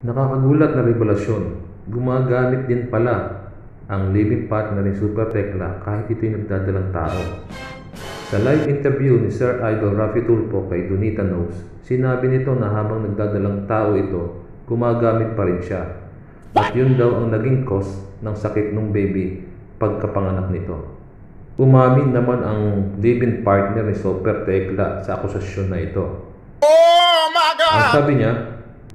Nakakagulat na revelasyon, gumagamit din pala ang living partner ni Super Tekla kahit ito'y nagdadalang tao. Sa live interview ni Sir Idol Raffy Tulfo kay Donita Nose, sinabi nito na habang nagdadalang tao ito, gumagamit pa rin siya. At yun daw ang naging cause ng sakit ng baby pagkapanganak nito. Umamin naman ang living partner ni Super Tekla sa akusasyon na ito. Oh my God! Ang sabi niya,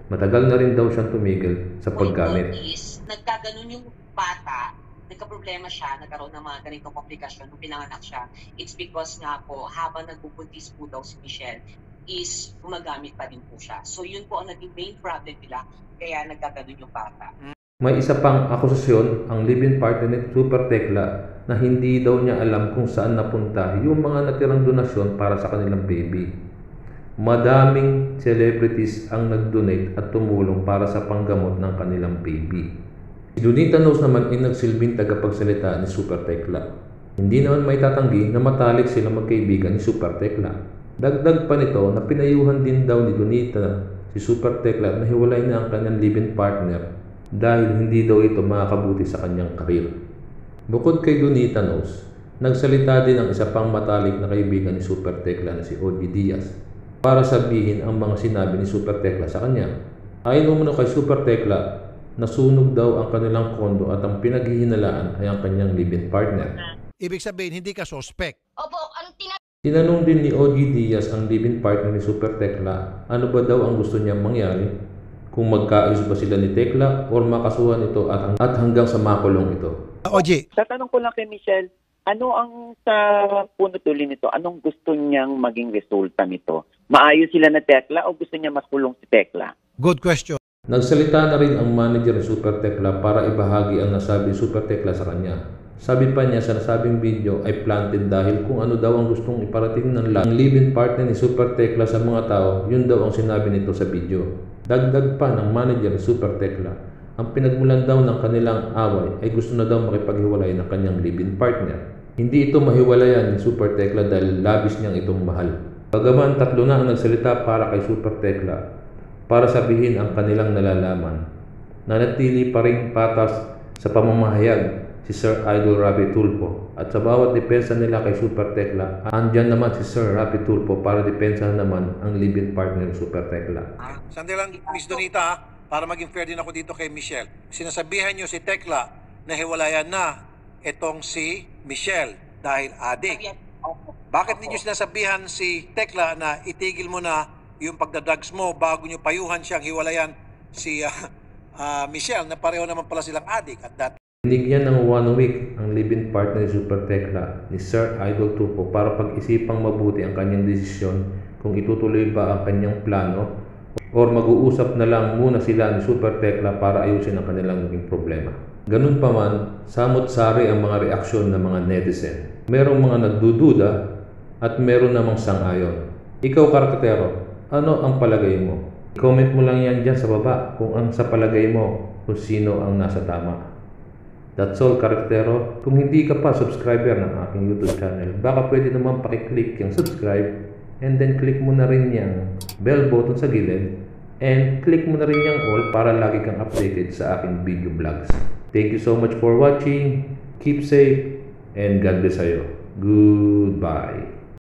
matagal na rin daw siyang tumigil sa paggamit. Nagkaganon yung bata, nagkaproblema siya, nagkaroon ng mga ganitong komplikasyon nung pinanganak siya. It's because nga po, habang nagbubuntis po daw si Michelle, is gumagamit pa din po siya. So yun po ang naging main problem nila, kaya nagkaganon yung bata. May isa pang akusasyon ang live-in partner ni Super Tekla na hindi daw niya alam kung saan napunta yung mga natirang donasyon para sa kanilang baby. Madaming celebrities ang nag-donate at tumulong para sa panggamot ng kanilang baby. Si Donita Nose naman ay nagsilbing tagapagsalita ni Super Tekla. Hindi naman may tatanggi na matalik sila magkaibigan ni Super Tekla. Dagdag pa nito na pinayuhan din daw ni Donita si Super Tekla na hiwalay na ang kanyang live-in partner dahil hindi daw ito makakabuti sa kanyang karir. Bukod kay Donita Nose, nagsalita din ang isa pang matalik na kaibigan ni Super Tekla na si Ogie Diaz para sabihin ang mga sinabi ni Super Tekla sa kanya. Ayon umano kay Super Tekla, nasunog daw ang kanilang kondo at ang pinaghihinalaan ay ang kanyang live-in partner. Ibig sabihin, hindi ka suspect. Opo, tinanong din ni Ogie Diaz ang live-in partner ni Super Tekla, ano ba daw ang gusto niyang mangyari? Kung magkaayos ba sila ni Tekla o makasuhan ito at hanggang sa makulong ito. Ogie, tatanong ko lang kay Michelle, ano ang sa punutulin nito? Anong gusto niyang maging resulta nito? Maayos sila na Tekla o gusto niya mas kulong si Tekla? Good question. Nagsalita na rin ang manager ni Super Tekla para ibahagi ang nasabi Super Tekla sa kanya. Sabi pa niya sa nasabing video ay planted dahil kung ano daw ang gustong iparating ng live-in partner ni Super Tekla sa mga tao, yun daw ang sinabi nito sa video. Dagdag pa ng manager ni Super Tekla, ang pinagmulan daw ng kanilang away ay gusto na daw makipaghiwalay ng kanyang live-in partner. Hindi ito mahiwalayan ni Super Tekla dahil labis niyang itong mahal. Bagaman tatlo na ang nagsalita para kay Super Tekla para sabihin ang kanilang nalalaman. Nanatili pa rin patas sa pamamahayag si Sir Idol Raffy Tulfo at sa bawat depensa nila kay Super Tekla, andyan naman si Sir Raffy Tulfo para depensahan naman ang live-in partner ni Super Tekla. Sandali lang, Miss Donita, para maging fair din ako dito kay Michelle. Sinasabihan niyo si Tekla na hiwalayan na itong si Michelle dahil adik. Bakit ninyo sinasabihan si Tekla na itigil mo na yung pagdadrugs mo bago niyo payuhan siyang hiwalayan si Michelle na pareho naman pala silang adik at that? Binigyan ng 1 week ang live-in partner ni Super Tekla ni Sir Idol Tulfo para pag-isipang mabuti ang kanyang desisyon kung itutuloy ba ang kanyang plano or mag-uusap na lang muna sila ni Super Tekla para ayusin ang kanilang naging problema. Ganun pa man, samot-sari ang mga reaksyon ng mga netizen. Merong mga nagdududa at meron namang sang-ayon. Ikaw, karkatero, ano ang palagay mo? Comment mo lang yan dyan sa baba kung ang sa palagay mo kung sino ang nasa tama. That's all, karkatero. Kung hindi ka pa subscriber ng aking YouTube channel, baka pwede naman pakiclick yung subscribe and then click mo na rin yung bell button sa gilid and click mo na rin yung all para lagi kang updated sa aking video vlogs. Thank you so much for watching. Keep safe and God bless sa'yo. Goodbye.